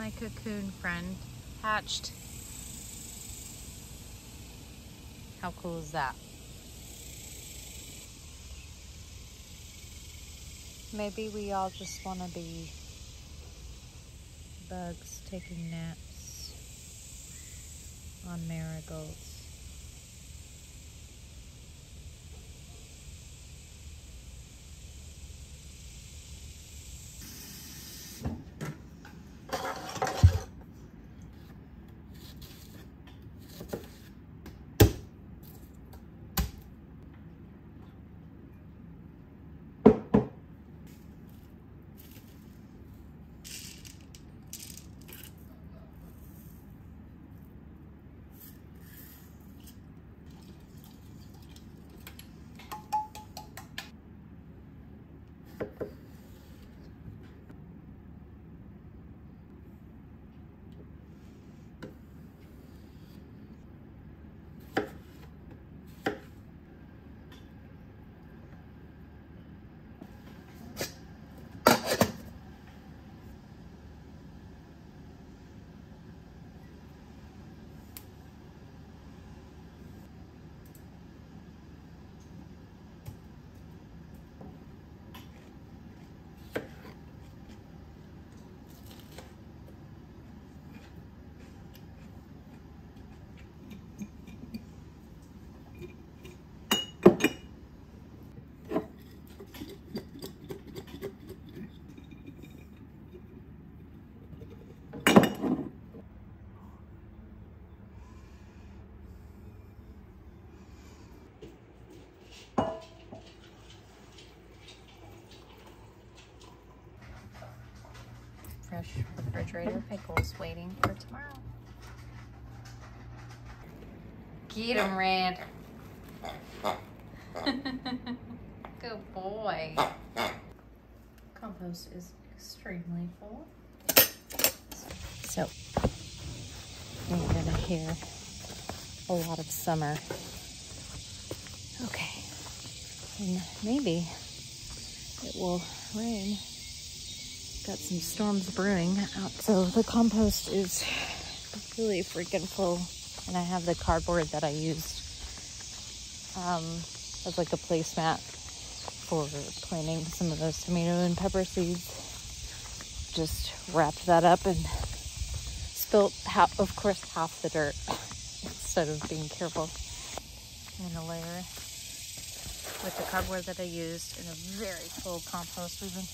my cocoon friend hatched. How cool is that? Maybe we all just want to be bugs taking naps on marigolds. Fresh refrigerator pickles waiting for tomorrow. Get 'em, Red. Good boy. Compost is extremely full. So, you're gonna hear a lot of summer. Okay, and maybe it will rain. Got some storms brewing out, so the compost is really freaking full. And I have the cardboard that I used as like a placemat for planting some of those tomato and pepper seeds. Just wrapped that up and spilt, of course, half the dirt instead of being careful. And a layer with the cardboard that I used in a very full compost. We've been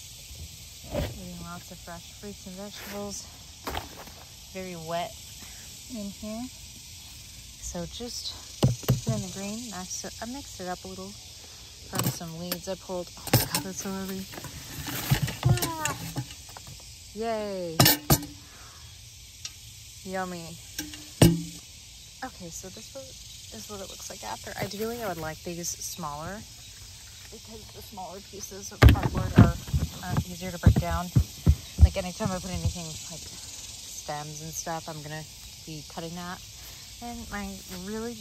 eating lots of fresh fruits and vegetables. Very wet in here. So just in the green, I mixed it up a little from some weeds I pulled. Oh my god, that's so heavy. Ah. Yay. Yummy. Okay, so this is what it looks like after. Ideally, I would like these smaller because the smaller pieces of cardboard are easier to break down. Like anytime I put anything like stems and stuff, I'm gonna be cutting that. And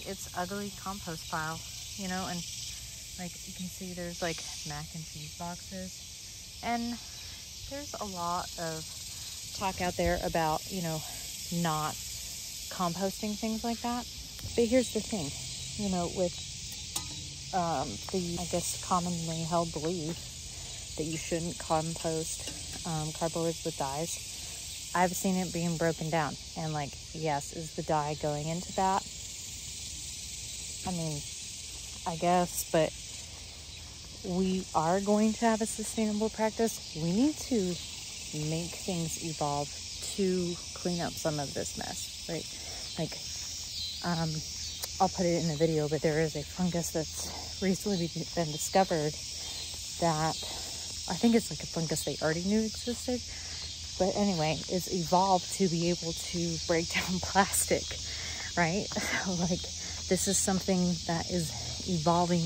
it's ugly compost pile, you know. And like you can see, there's like mac and cheese boxes, and there's a lot of talk out there about, you know, not composting things like that. But here's the thing, you know, with the I guess commonly held belief that you shouldn't compost cardboards with dyes. I've seen it being broken down, and like, yes, is the dye going into that? I mean, I guess, but we are going to have a sustainable practice. We need to make things evolve to clean up some of this mess, right? Like, I'll put it in the video, but there is a fungus that's recently been discovered that I think it's like a fungus they already knew existed, but anyway, it's evolved to be able to break down plastic, right? So like, this is something that is evolving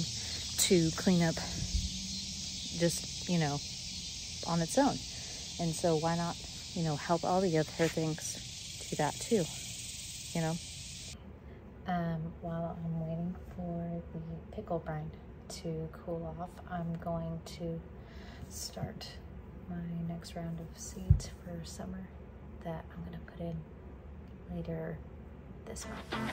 to clean up just, you know, on its own. And so why not, you know, help all the other things do that too, you know? While I'm waiting for the pickle brine to cool off, I'm going to start my next round of seeds for summer. that I'm going to put in later this month.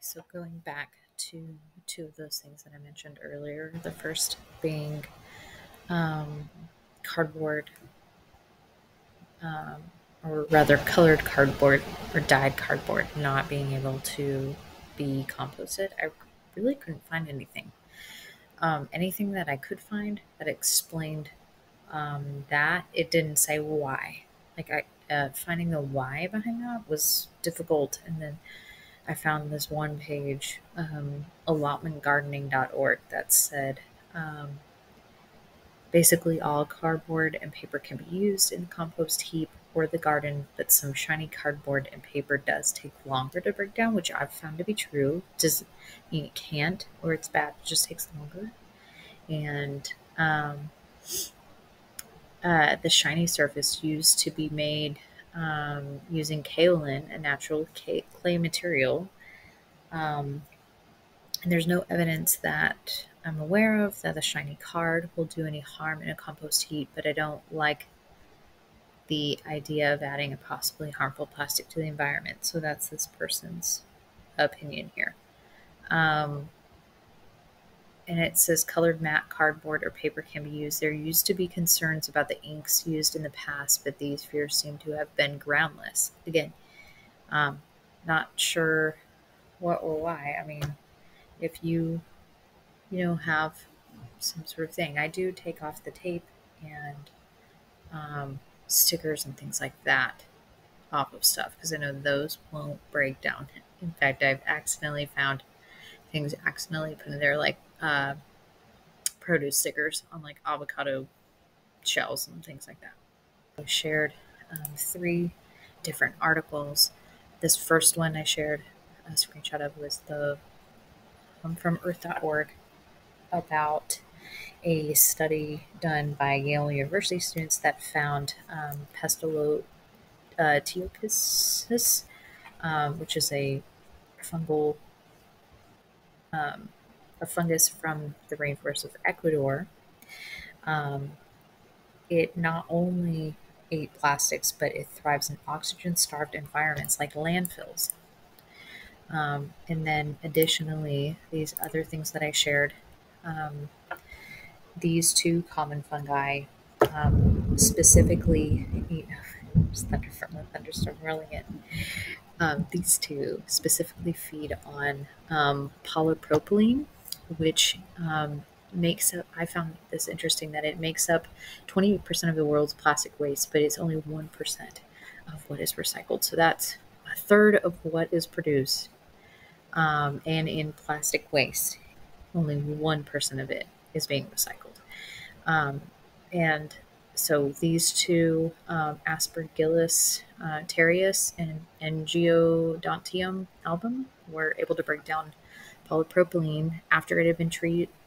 So going back to two of those things that I mentioned earlier, the first being cardboard, or rather colored cardboard or dyed cardboard not being able to be composted. I really couldn't find anything. Anything that I could find that explained that, it didn't say why. Like finding the why behind that was difficult, and then I found this one page, allotmentgardening.org, that said basically all cardboard and paper can be used in the compost heap or the garden, but some shiny cardboard and paper does take longer to break down, which I've found to be true. Does mean it can't or it's bad, it just takes longer. And the shiny surface used to be made using kaolin, a natural clay material. And there's no evidence that I'm aware of that a shiny card will do any harm in a compost heap, but I don't like the idea of adding a possibly harmful plastic to the environment. So that's this person's opinion here. And it says colored matte cardboard or paper can be used. There used to be concerns about the inks used in the past, but these fears seem to have been groundless. Again, not sure what or why. I mean, if you have some sort of thing. I do take off the tape and stickers and things like that off of stuff because I know those won't break down. In fact, I've accidentally found things accidentally put in there, like produce stickers on like avocado shells and things like that. I shared three different articles. This first one I shared a screenshot of was the from earth.org about a study done by Yale University students that found Pestalotiopsis, which is a fungal a fungus from the rainforest of Ecuador. It not only ate plastics, but it thrives in oxygen-starved environments like landfills. And then additionally, these other things that I shared, these two common fungi specifically eat... thunder from a thunderstorm rolling in. These two specifically feed on polypropylene, which makes up, I found this interesting, that it makes up 20% of the world's plastic waste, but it's only 1% of what is recycled. So that's a third of what is produced. And in plastic waste, only 1% of it is being recycled. And so these two, Aspergillus terreus and Endodontium album, were able to break down polypropylene after it had been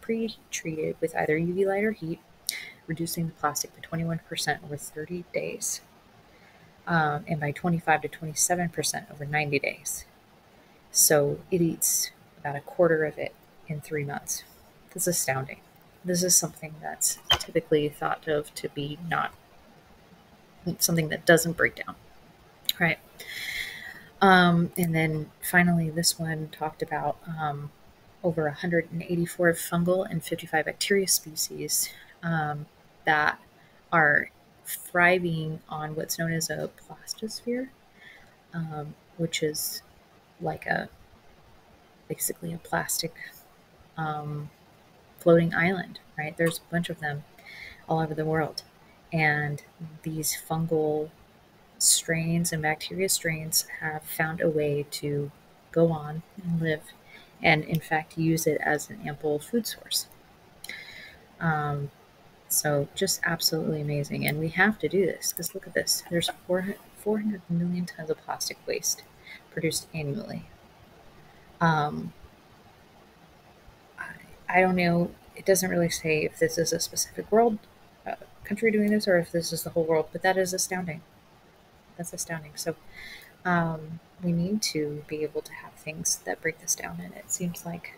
pre-treated with either UV light or heat, reducing the plastic by 21% over 30 days and by 25 to 27% over 90 days. So it eats about a quarter of it in 3 months. That's astounding. This is something that's typically thought of to be not something that doesn't break down, right? And then finally, this one talked about over 184 fungal and 55 bacteria species that are thriving on what's known as a plastisphere, which is like basically a plastic floating island, right? There's a bunch of them all over the world. And these fungal strains and bacteria strains have found a way to go on and live and in fact use it as an ample food source. So just absolutely amazing. And we have to do this because look at this. There's 400 million tons of plastic waste produced annually. I don't know, it doesn't really say if this is a specific world country doing this or if this is the whole world, but that is astounding. That's astounding. So we need to be able to have things that break this down, and it seems like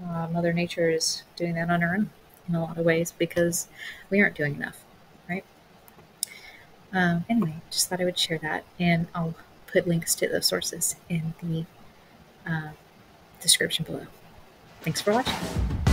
Mother Nature is doing that on her own in a lot of ways because we aren't doing enough, right? Anyway, just thought I would share that, and I'll put links to those sources in the description below. Thanks for watching.